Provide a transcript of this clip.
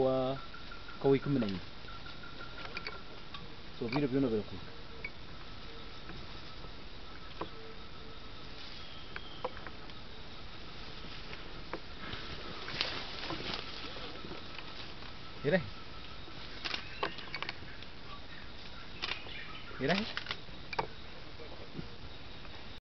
قوي يكون من عيني صوبينا بيونا بالقوي. يراهي